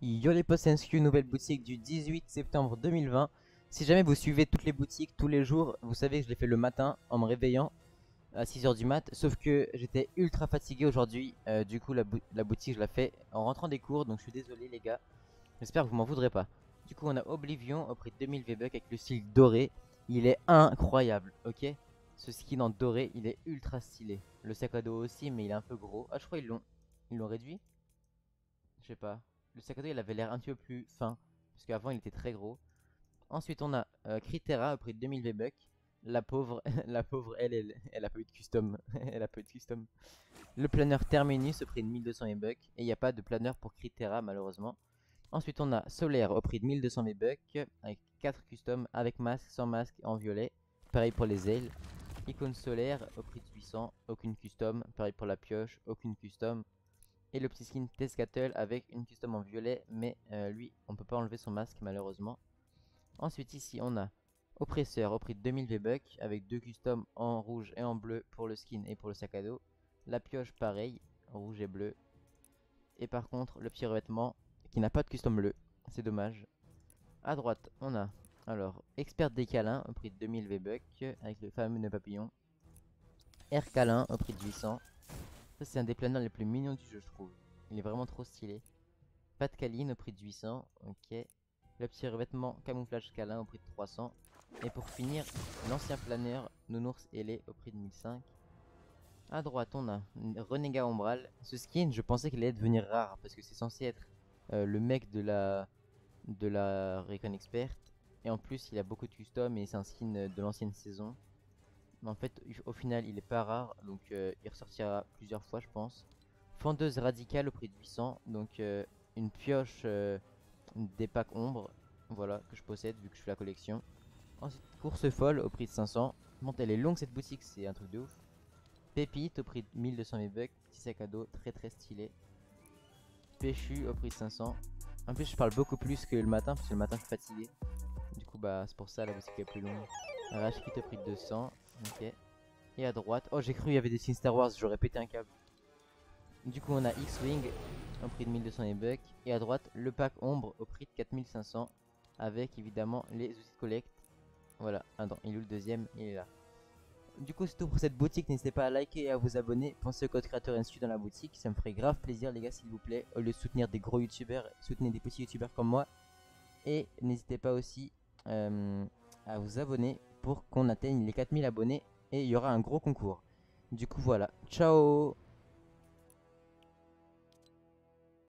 Yo les potes, c'est Endskew, nouvelle boutique du 18 septembre 2020. Si jamais vous suivez toutes les boutiques tous les jours, vous savez que je l'ai fait le matin en me réveillant à 6h du mat. Sauf que j'étais ultra fatigué aujourd'hui, du coup la boutique je la fais en rentrant des cours. Donc je suis désolé les gars, j'espère que vous m'en voudrez pas. Du coup on a Oblivion au prix de 2000 V-Bucks avec le style doré. Il est incroyable, ok. Ce skin en doré il est ultra stylé. Le sac à dos aussi, mais il est un peu gros. Ah je crois ils l'ont réduit. Je sais pas. Le sac à dos il avait l'air un petit peu plus fin, parce qu'avant il était très gros. Ensuite on a Crittera au prix de 2000 V-Bucks. La pauvre, elle a pas eu de custom. Elle a pas eu de custom. Le planeur Terminus au prix de 1200 V-Bucks. Et il n'y a pas de planeur pour Crittera malheureusement. Ensuite on a Solaire au prix de 1200 V-Bucks. Avec 4 customs, avec masque, sans masque, en violet. Pareil pour les ailes. Icône solaire au prix de 800, aucune custom. Pareil pour la pioche, aucune custom. Et le petit skin Tescatelle avec une custom en violet, mais lui on peut pas enlever son masque malheureusement. Ensuite ici on a oppresseur au prix de 2000 V-Bucks avec 2 customs en rouge et en bleu pour le skin et pour le sac à dos. La pioche pareil, rouge et bleu. Et par contre le petit revêtement qui n'a pas de custom bleu, c'est dommage. À droite on a alors expert des câlins au prix de 2000 V-Bucks avec le fameux nœud papillon. Air calin au prix de 800. Ça c'est un des planeurs les plus mignons du jeu je trouve. Il est vraiment trop stylé. Pas de câline au prix de 800, ok. Le petit revêtement camouflage câlin au prix de 300. Et pour finir, l'ancien planeur Nounours Ailé au prix de 1500. À droite on a Renega Ombral. Ce skin je pensais qu'il allait devenir rare parce que c'est censé être le mec de la Recon Expert. Et en plus il a beaucoup de custom et c'est un skin de l'ancienne saison. Mais en fait au final il est pas rare, donc il ressortira plusieurs fois je pense. Fendeuse radicale au prix de 800, donc une pioche des packs ombre, voilà, que je possède vu que je fais la collection. Ensuite course folle au prix de 500, bon, elle est longue cette boutique, c'est un truc de ouf. Pépite au prix de 1200 V-Bucks, petit sac à dos très très stylé. Péchu au prix de 500, en plus je parle beaucoup plus que le matin parce que le matin je suis fatigué. Du coup bah c'est pour ça la boutique est plus longue. RH qui te prix de 200, ok. Et à droite, oh j'ai cru il y avait des signes Star Wars, j'aurais pété un câble. Du coup on a X-Wing au prix de 1200 V-Bucks. Et à droite le pack ombre au prix de 4500 avec évidemment les outils de collecte. Voilà, attends, il est où le deuxième? Il est là. Du coup c'est tout pour cette boutique, n'hésitez pas à liker et à vous abonner. Pensez au code créateur Endskew dans la boutique, ça me ferait grave plaisir les gars s'il vous plaît. Au lieu de soutenir des gros youtubeurs, soutenez des petits youtubeurs comme moi. Et n'hésitez pas aussi à vous abonner pour qu'on atteigne les 4000 abonnés et il y aura un gros concours. Du coup voilà, ciao.